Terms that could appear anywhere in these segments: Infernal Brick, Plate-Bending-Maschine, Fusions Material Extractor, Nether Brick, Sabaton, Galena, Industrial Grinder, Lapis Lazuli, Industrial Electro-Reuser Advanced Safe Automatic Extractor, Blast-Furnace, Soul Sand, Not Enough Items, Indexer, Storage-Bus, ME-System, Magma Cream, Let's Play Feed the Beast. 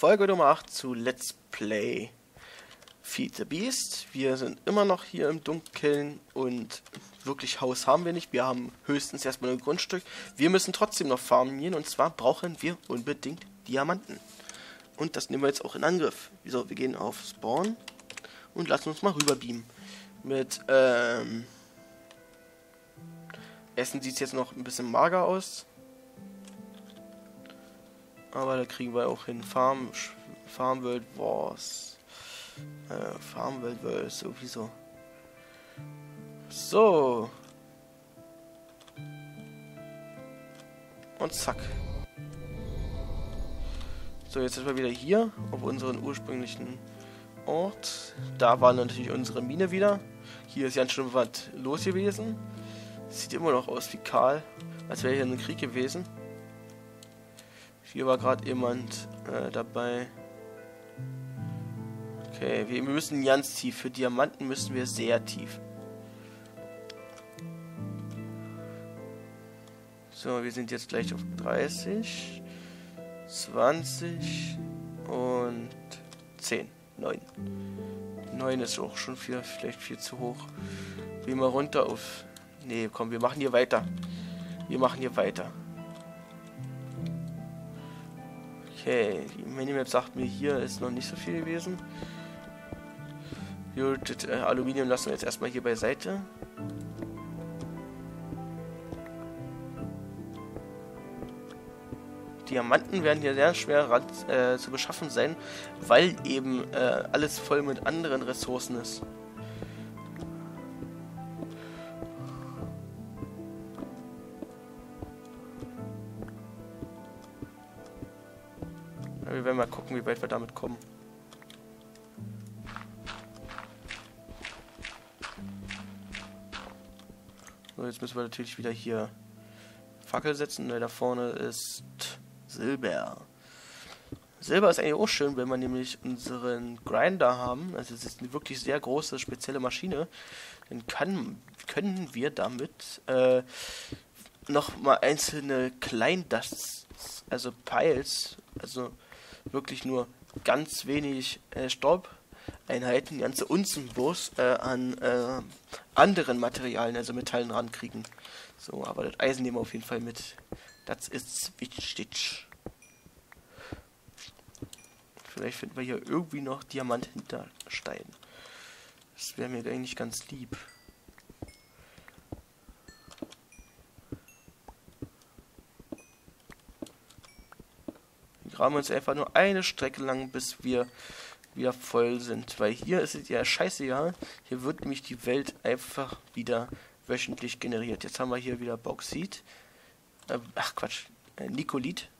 Folge Nummer 8 zu Let's Play Feed the Beast. Wir sind immer noch hier im Dunkeln und wirklich Haus haben wir nicht. Wir haben höchstens erstmal ein Grundstück. Wir müssen trotzdem noch farmen gehen und zwar brauchen wir unbedingt Diamanten. Und das nehmen wir jetzt auch in Angriff. So, wir gehen auf Spawn und lassen uns mal rüber beamen. Mit Essen sieht es jetzt noch ein bisschen mager aus. Aber da kriegen wir auch hin. Farmworld Wars. Farmworld Wars, sowieso. So. Und zack. So, jetzt sind wir wieder hier, auf unseren ursprünglichen Ort. Da war natürlich unsere Mine wieder. Hier ist ganz schön was los gewesen. Sieht immer noch aus wie kahl, als wäre hier ein Krieg gewesen. Hier war gerade jemand dabei. Okay, wir müssen ganz tief. Für Diamanten müssen wir sehr tief. So, wir sind jetzt gleich auf 30, 20 und 10, 9. 9 ist auch schon viel, vielleicht viel zu hoch. Gehen wir runter auf... Nee, komm, wir machen hier weiter. Wir machen hier weiter. Okay, die Minimap sagt mir, hier ist noch nicht so viel gewesen. Das Aluminium lassen wir jetzt erstmal hier beiseite. Diamanten werden hier sehr schwer zu beschaffen sein, weil eben alles voll mit anderen Ressourcen ist. Wir werden mal gucken, wie weit wir damit kommen. So, jetzt müssen wir natürlich wieder hier Fackel setzen, weil da vorne ist Silber. Silber ist eigentlich auch schön, wenn wir nämlich unseren Grinder haben. Also es ist eine wirklich sehr große, spezielle Maschine. Dann können wir damit nochmal einzelne Kleindusts, also Piles, also wirklich nur ganz wenig Staubeinheiten, ganze Unzen bloß an anderen Materialien, also Metallen, rankriegen. So, aber das Eisen nehmen wir auf jeden Fall mit. Das ist wichtig. Vielleicht finden wir hier irgendwie noch Diamant hinter Stein. Das wäre mir eigentlich ganz lieb. Wir haben uns einfach nur eine Strecke lang, bis wir wieder voll sind. Weil hier ist es ja scheißegal. Hier wird nämlich die Welt einfach wieder wöchentlich generiert. Jetzt haben wir hier wieder Bauxit. Ach Quatsch. Nikolit.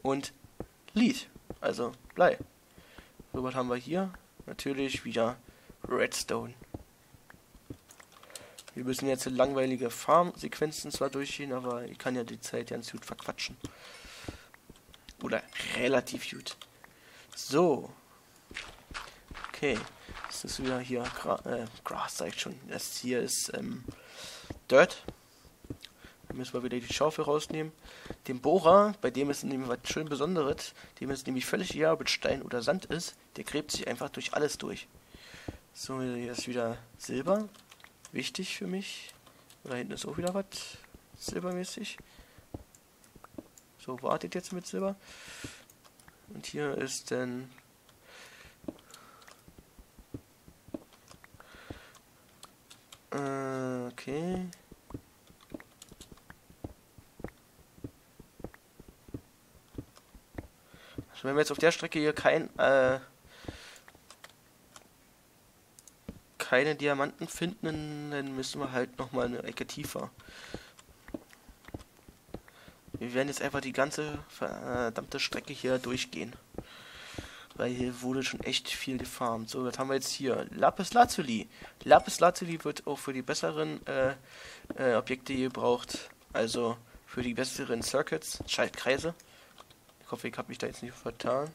Und Lead. Also Blei. So, was haben wir hier? Natürlich wieder Redstone. Wir müssen jetzt langweilige Farmsequenzen zwar durchgehen, aber ich kann ja die Zeit ganz gut verquatschen. Oder relativ gut. So. Okay. Das ist wieder hier Gras, sag ich schon. Das hier ist Dirt. Da müssen wir wieder die Schaufel rausnehmen. Den Bohrer, bei dem ist nämlich was schön Besonderes. Dem ist nämlich völlig egal, ob es Stein oder Sand ist. Der gräbt sich einfach durch alles durch. So, hier ist wieder Silber. Wichtig für mich. Da hinten ist auch wieder was. Silbermäßig. So, wartet jetzt mit Silber. Und hier ist dann... okay. Also wenn wir jetzt auf der Strecke hier keine Diamanten finden, dann müssen wir halt nochmal eine Ecke tiefer. Wir werden jetzt einfach die ganze verdammte Strecke hier durchgehen. Weil hier wurde schon echt viel gefarmt. So, was haben wir jetzt hier? Lapis Lazuli. Lapis Lazuli wird auch für die besseren Objekte gebraucht. Also für die besseren Circuits, Schaltkreise. Ich hoffe, ich habe mich da jetzt nicht vertan.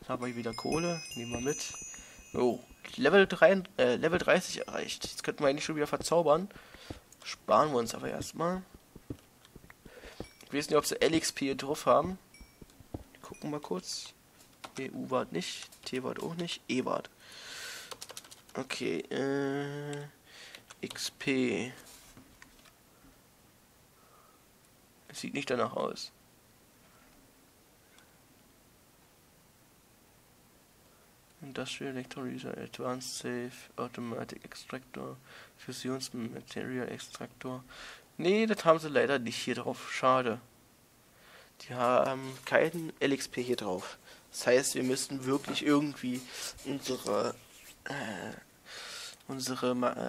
Jetzt haben wir hier wieder Kohle. Nehmen wir mit. Oh, Level 30 erreicht. Jetzt könnten wir eigentlich schon wieder verzaubern. Sparen wir uns aber erstmal. Ich weiß nicht, ob sie LXP hier drauf haben. Gucken wir mal kurz. Ne, U-Wart nicht. T-Wart auch nicht. E-Wart. Okay, XP. Das sieht nicht danach aus. Industrial Electro-Reuser Advanced Safe Automatic Extractor, Fusions Material Extractor. Nee, das haben sie leider nicht hier drauf. Schade. Die haben keinen LXP hier drauf. Das heißt, wir müssten wirklich irgendwie unsere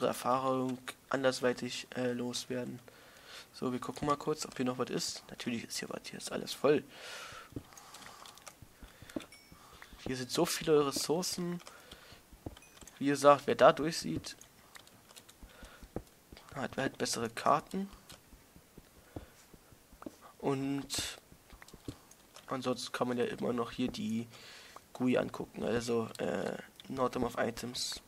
Erfahrung andersweitig loswerden. So, wir gucken mal kurz, ob hier noch was ist. Natürlich ist hier was. Hier ist alles voll. Hier sind so viele Ressourcen. Wie gesagt, wer da durchsieht, hat halt bessere Karten. Und ansonsten kann man ja immer noch hier die GUI angucken. Also Not Enough Items.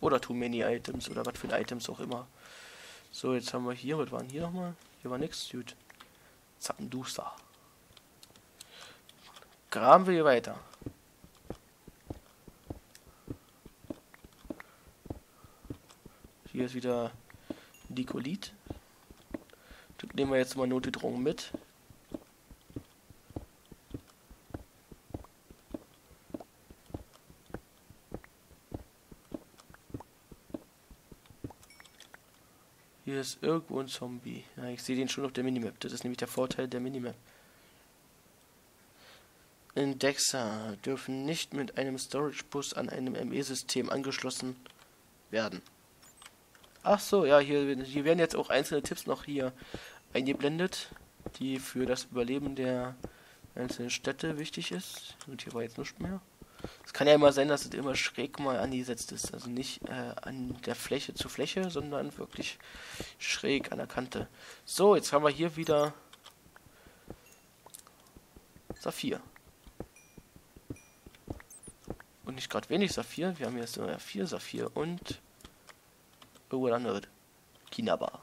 Oder Too Many Items oder was für Items auch immer. So, jetzt haben wir hier, was waren hier nochmal? Hier war nix, gut. Zappenduster. Graben wir hier weiter. Hier ist wieder Nikolit. Das nehmen wir jetzt mal notgedrungen mit. Hier ist irgendwo ein Zombie. Ja, ich sehe den schon auf der Minimap. Das ist nämlich der Vorteil der Minimap. Indexer dürfen nicht mit einem Storage-Bus an einem ME-System angeschlossen werden. Ach so, ja, hier werden jetzt auch einzelne Tipps noch hier eingeblendet, die für das Überleben der einzelnen Städte wichtig ist. Und hier war jetzt nichts mehr. Es kann ja immer sein, dass es immer schräg mal angesetzt ist. Also nicht an der Fläche zu Fläche, sondern wirklich schräg an der Kante. So, jetzt haben wir hier wieder Saphir. Und nicht gerade wenig Saphir. Wir haben jetzt nur 4 Saphir und irgendwas anderes. Kinaba.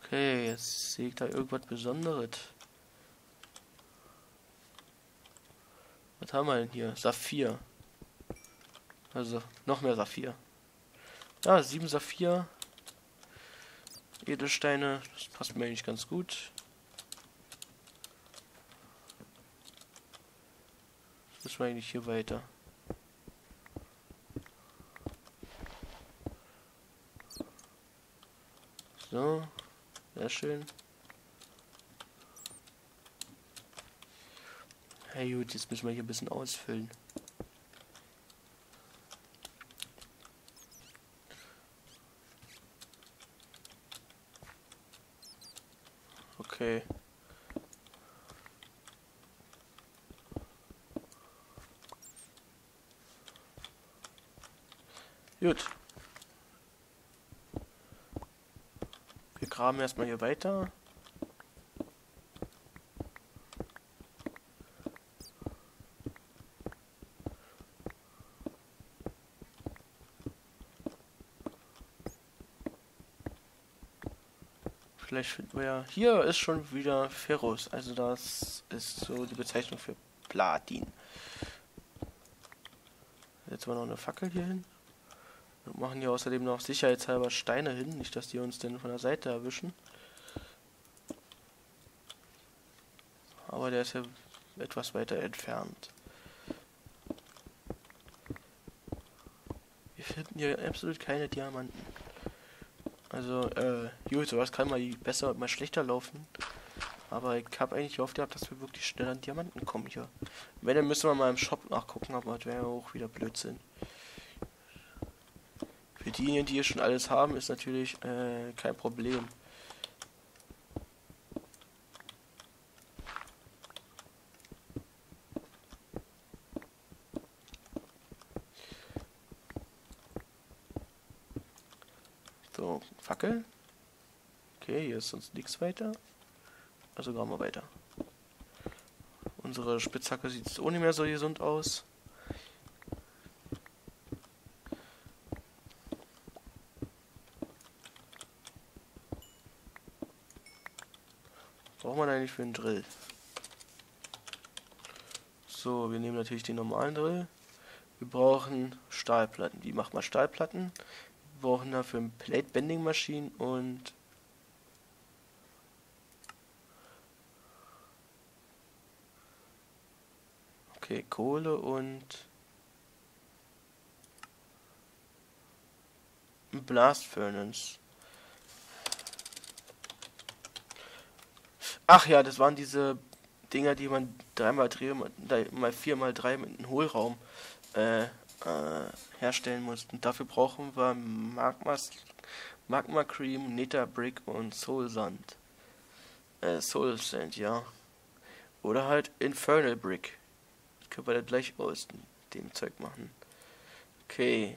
Okay, jetzt sehe ich da irgendwas Besonderes. Was haben wir denn hier? Saphir. Also, noch mehr Saphir. Ja, 7 Saphir. Edelsteine. Das passt mir eigentlich ganz gut. Das müssen wir eigentlich hier weiter. So, sehr schön. Hey, gut, jetzt müssen wir hier ein bisschen ausfüllen. Okay. Gut. Wir graben erstmal hier weiter. Vielleicht finden wir ja... Hier ist schon wieder Ferrus. Also das ist so die Bezeichnung für Platin. Jetzt mal noch eine Fackel hier hin. Wir machen hier außerdem noch sicherheitshalber Steine hin. Nicht, dass die uns denn von der Seite erwischen. Aber der ist ja etwas weiter entfernt. Wir finden hier absolut keine Diamanten. Also, gut, sowas kann mal besser und mal schlechter laufen. Aber ich habe eigentlich gehofft gehabt, dass wir wirklich schnell an Diamanten kommen hier. Wenn, dann müssen wir mal im Shop nachgucken, aber das wäre ja auch wieder Blödsinn. Für diejenigen, die hier schon alles haben, ist natürlich kein Problem. So, Fackel. Okay, hier ist sonst nichts weiter. Also graben wir weiter. Unsere Spitzhacke sieht so nicht mehr so gesund aus. braucht man eigentlich für einen Drill? So, wir nehmen natürlich den normalen Drill. Wir brauchen Stahlplatten. Wie macht man Stahlplatten? Wir brauchen dafür eine Plate-Bending-Maschine und okay, Kohle und Blast-Furnace. Ach ja, das waren diese Dinger, die man 3x4x3 mit einem Hohlraum herstellen mussten. Dafür brauchen wir Magma Cream, Nether Brick und Soul Sand. Soul Sand, ja. Oder halt Infernal Brick. Das können wir dann gleich aus dem Zeug machen. Okay.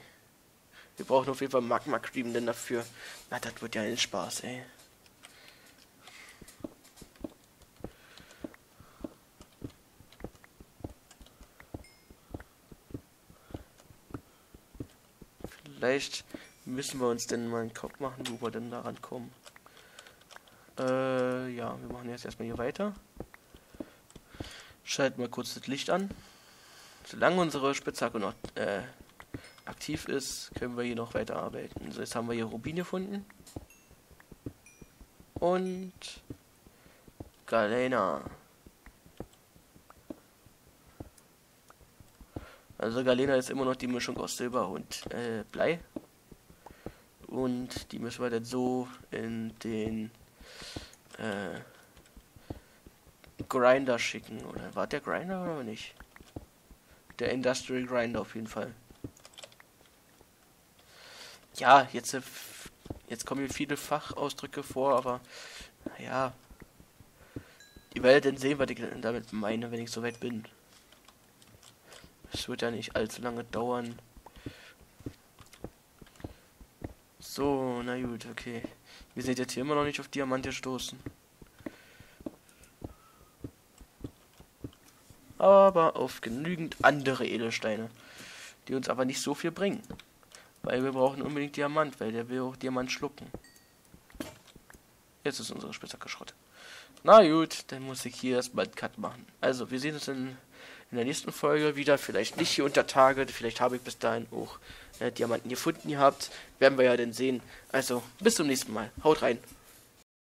Wir brauchen auf jeden Fall Magma Cream denn dafür. Na, das wird ja ein Spaß, ey. Vielleicht müssen wir uns denn mal einen Kopf machen, wo wir denn daran kommen. Ja, wir machen jetzt erstmal hier weiter. Schalten mal kurz das Licht an. Solange unsere Spitzhacke noch aktiv ist, können wir hier noch weiterarbeiten. Also jetzt haben wir hier Rubin gefunden. Und Galena. Also Galena ist immer noch die Mischung aus Silber und Blei. Und die müssen wir dann so in den Grinder schicken. Oder war der Grinder oder nicht? Der Industrial Grinder auf jeden Fall. Ja, jetzt kommen hier viele Fachausdrücke vor, aber naja. Ihr werdet dann sehen, was ich damit meine, wenn ich soweit bin. Es wird ja nicht allzu lange dauern. So, na gut, okay. Wir sind jetzt hier immer noch nicht auf Diamant gestoßen. Aber auf genügend andere Edelsteine, die uns aber nicht so viel bringen. Weil wir brauchen unbedingt Diamant, weil der will auch Diamant schlucken. Jetzt ist unsere Spitzhacke Schrott. Na gut, dann muss ich hier erstmal einen Cut machen. Also, wir sehen uns in der nächsten Folge wieder, vielleicht nicht hier unter Tage, vielleicht habe ich bis dahin auch Diamanten gefunden gehabt, werden wir ja dann sehen. Also, bis zum nächsten Mal, haut rein!